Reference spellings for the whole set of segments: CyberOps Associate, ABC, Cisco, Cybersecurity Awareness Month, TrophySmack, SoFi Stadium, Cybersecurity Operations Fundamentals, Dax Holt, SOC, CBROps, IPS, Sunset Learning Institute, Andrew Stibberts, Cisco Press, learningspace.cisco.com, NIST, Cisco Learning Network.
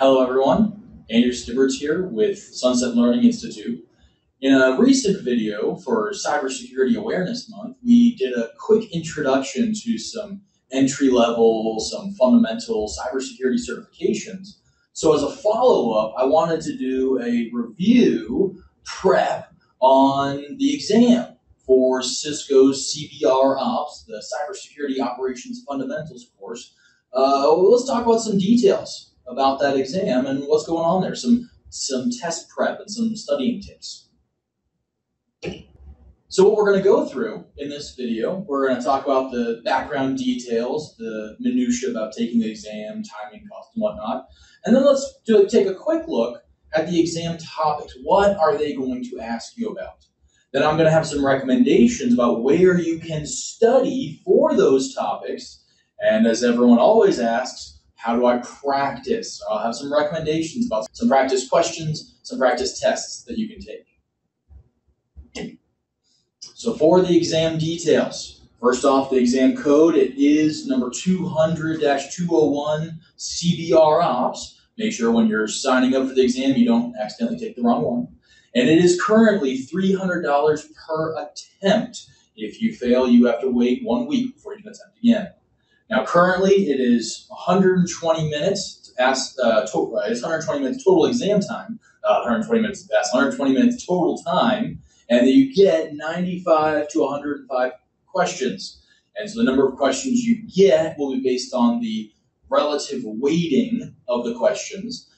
Hello everyone, Andrew Stibberts here with Sunset Learning Institute. In a recent video for Cybersecurity Awareness Month, we did a quick introduction to some entry-level, some fundamental cybersecurity certifications. So as a follow-up, I wanted to do a review prep on the exam for Cisco's CBR Ops, the Cybersecurity Operations Fundamentals course. Let's talk about some details about that exam and what's going on there, some test prep and some studying tips. So what we're going to go through in this video, we're going to talk about the background details, the minutiae about taking the exam, timing, cost, and whatnot. And then let's take a quick look at the exam topics. What are they going to ask you about? Then I'm going to have some recommendations about where you can study for those topics. And as everyone always asks, how do I practice? I'll have some recommendations about some practice questions, some practice tests that you can take. So for the exam details, first off, the exam code, it is number 200-201 CBR Ops. Make sure when you're signing up for the exam, you don't accidentally take the wrong one. And it is currently $300 per attempt. If you fail, you have to wait 1 week before you can attempt again. Now, currently, it is 120 minutes to ask, it's 120 minutes total exam time, 120 minutes to pass, 120 minutes total time, and then you get 95 to 105 questions. And so the number of questions you get will be based on the relative weighting of the questions.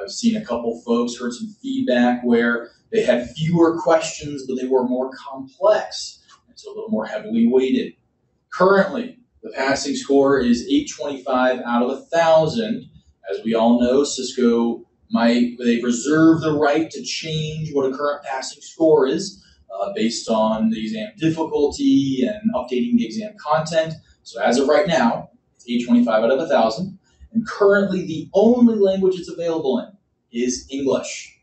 I've seen a couple folks, heard some feedback where they had fewer questions, but they were more complex, and so a little more heavily weighted. Currently, the passing score is 825 out of 1,000. As we all know, Cisco, they reserve the right to change what a current passing score is based on the exam difficulty and updating the exam content. So as of right now, it's 825 out of 1,000. And currently, the only language it's available in is English.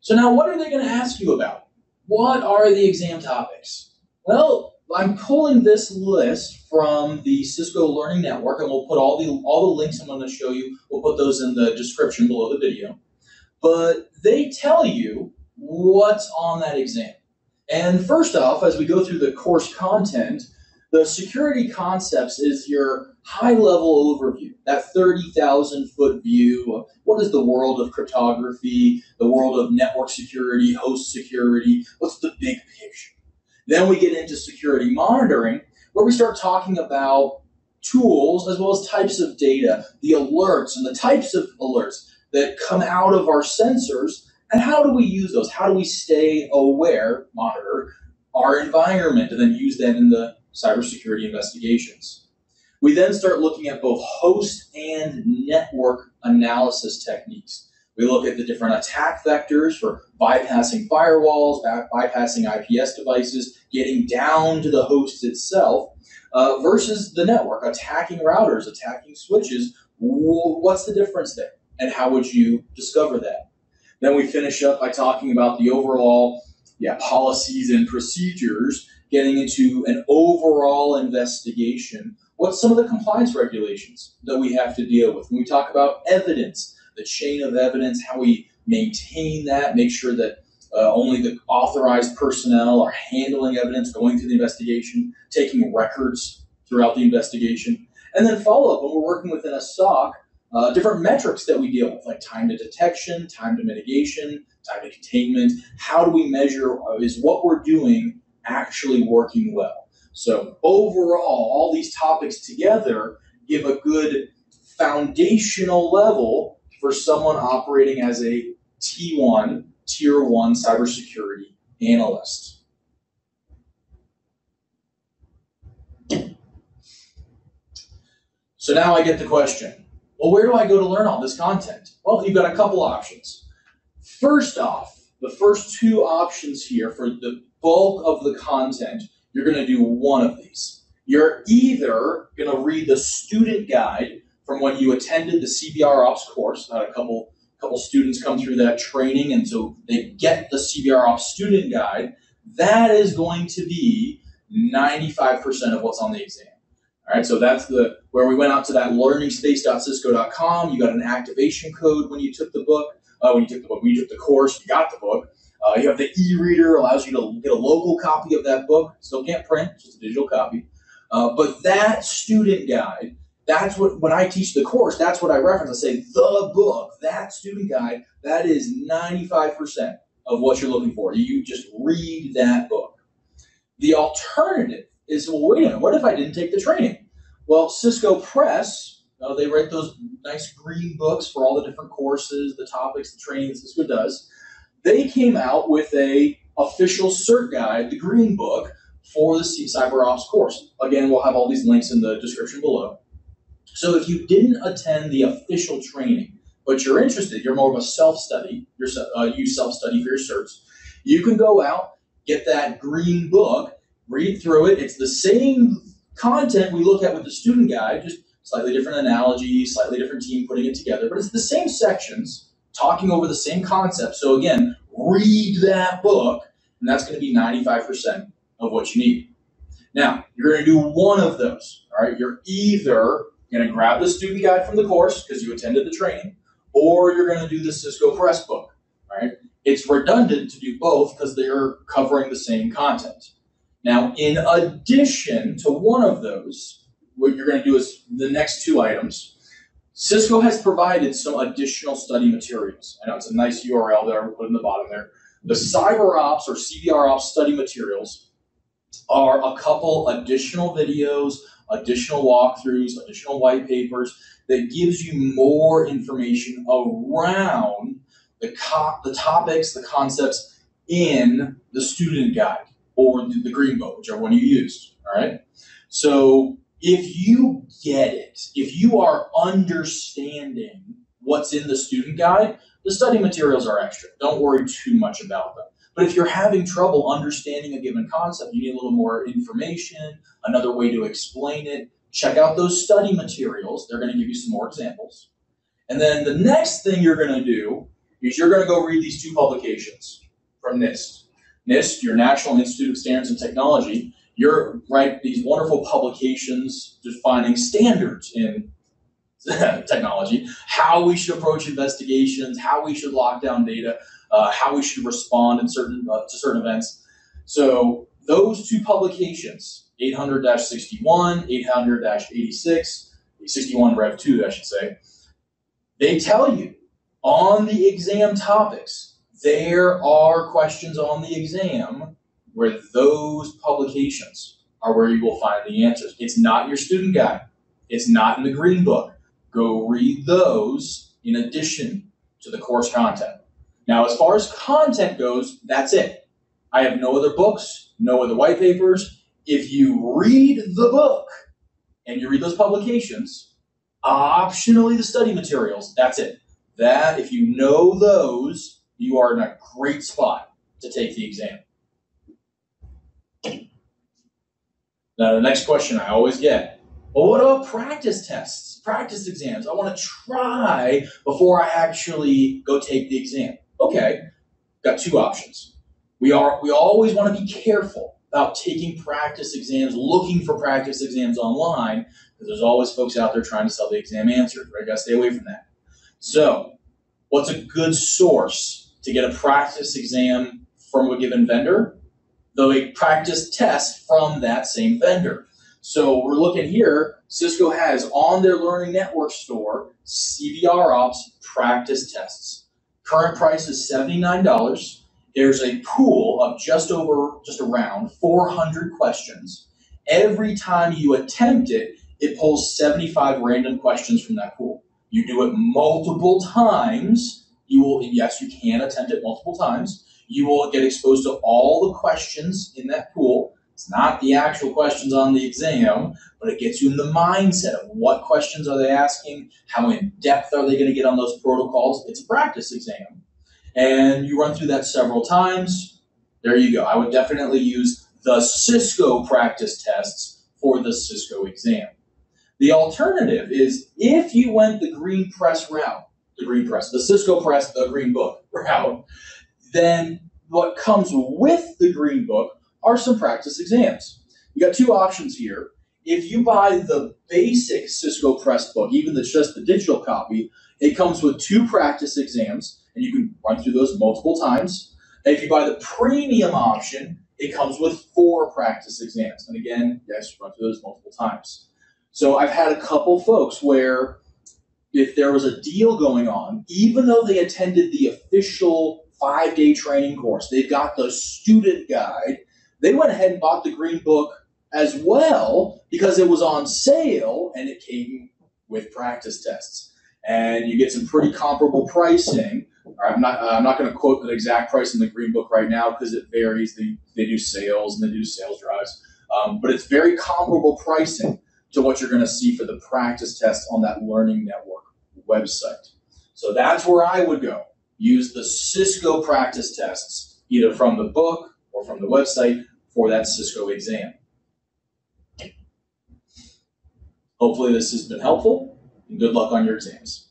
So now, what are they going to ask you about? What are the exam topics? Well, I'm pulling this list from the Cisco Learning Network, and we'll put all the links I'm going to show you. We'll put those in the description below the video. But they tell you what's on that exam. And first off, as we go through the course content, the security concepts is your high-level overview, that 30,000-foot view of what is the world of cryptography, the world of network security, host security, what's the big picture? Then we get into security monitoring, where we start talking about tools as well as types of data, the alerts and the types of alerts that come out of our sensors, and how do we use those? How do we stay aware, monitor our environment, and then use that in the cybersecurity investigations. We then start looking at both host and network analysis techniques. We look at the different attack vectors for bypassing firewalls, bypassing IPS devices, getting down to the host itself versus the network, attacking routers, attacking switches. What's the difference there? And how would you discover that? Then we finish up by talking about the overall policies and procedures, getting into an overall investigation. What's some of the compliance regulations that we have to deal with? When we talk about evidence, the chain of evidence, how we maintain that, make sure that only the authorized personnel are handling evidence, going through the investigation, taking records throughout the investigation. And then follow up when we're working within a SOC, different metrics that we deal with, like time to detection, time to mitigation, time to containment. How do we measure, is what we're doing actually working well? So overall, all these topics together give a good foundational level for someone operating as a T1, Tier 1 cybersecurity analyst. So now I get the question, well, where do I go to learn all this content? Well, you've got a couple options. First off, the first two options here for the bulk of the content, you're going to do one of these. You're either going to read the student guide from when you attended the CBR Ops course. A couple students come through that training, and so they get the CBR Ops student guide. That is going to be 95% of what's on the exam. All right, so that's where we went out to that learningspace.cisco.com. You got an activation code when you took the book. When you took the course, you got the book. You have the e-reader, allows you to get a local copy of that book. Still can't print, just a digital copy. But that student guide, that's what, when I teach the course, that's what I reference. I say the book, that student guide, that is 95% of what you're looking for. You just read that book. The alternative is, well, wait a minute, what if I didn't take the training? Well, Cisco Press, they write those nice green books for all the different courses, the topics, the training that Cisco does. They came out with an official cert guide, the green book, for the CyberOps course. Again, we'll have all these links in the description below. So if you didn't attend the official training, but you're interested, you're more of a self-study, you self-study for your certs, you can go out, get that green book, read through it. It's the same content we look at with the student guide, just slightly different analogy, slightly different team putting it together, but it's the same sections talking over the same concept. So again, read that book, and that's going to be 95% of what you need. Now, you're going to do one of those, all right? You're either going to grab the student guide from the course because you attended the training, or you're going to do the Cisco Press book, all right? It's redundant to do both because they're covering the same content. Now, in addition to one of those, what you're going to do is the next two items. Cisco has provided some additional study materials. I know it's a nice URL that I put in the bottom there. The CyberOps or CBROps study materials are a couple additional videos, additional walkthroughs, additional white papers that gives you more information around the topics, the concepts in the student guide or the green book, whichever one you used, all right? So if you get it, if you are understanding what's in the student guide, the study materials are extra. Don't worry too much about them. But if you're having trouble understanding a given concept, you need a little more information, another way to explain it, check out those study materials. They're going to give you some more examples. And then the next thing you're going to do is you're going to go read these two publications from NIST. NIST, your National Institute of Standards and Technology, you're right, these wonderful publications defining standards in technology, how we should approach investigations, how we should lock down data, how we should respond in to certain events. So those two publications, 800-61, 800-86, 61 Rev 2, I should say, they tell you on the exam topics, there are questions on the exam where those publications are where you will find the answers. It's not your student guide. It's not in the green book. Go read those in addition to the course content. Now, as far as content goes, that's it. I have no other books, no other white papers. If you read the book and you read those publications, optionally the study materials, that's it. That, if you know those, you are in a great spot to take the exam. Now, the next question I always get, well, what about practice tests, practice exams? I want to try before I actually go take the exam. Okay, got two options. We always want to be careful about taking practice exams, looking for practice exams online, because there's always folks out there trying to sell the exam answers, right? You got to stay away from that. So what's a good source to get a practice exam from a given vendor? A practice test from that same vendor. So we're looking here, Cisco has on their Learning Network store, CBROps practice tests. Current price is $79. There's a pool of just around 400 questions. Every time you attempt it, it pulls 75 random questions from that pool. You do it multiple times. You will, and yes, you can attempt it multiple times. You will get exposed to all the questions in that pool. It's not the actual questions on the exam, but it gets you in the mindset of what questions are they asking, how in depth are they going to get on those protocols. It's a practice exam. And you run through that several times. There you go. I would definitely use the Cisco practice tests for the Cisco exam. The alternative is if you went the green press route, the Cisco Press, the green book route, then what comes with the green book are some practice exams. You got two options here. If you buy the basic Cisco Press book, even just the digital copy, it comes with 2 practice exams, and you can run through those multiple times. And if you buy the premium option, it comes with 4 practice exams. And again, you guys should run through those multiple times. So I've had a couple folks where if there was a deal going on, even though they attended the official 5-day training course, they've got the student guide, they went ahead and bought the green book as well because it was on sale and it came with practice tests. And you get some pretty comparable pricing. I'm not going to quote the exact price in the green book right now because it varies. They do sales and they do sales drives. But it's very comparable pricing to what you're going to see for the practice test on that Learning Network website. So that's where I would go. Use the Cisco practice tests, either from the book or from the website for that Cisco exam. Hopefully this has been helpful, and good luck on your exams.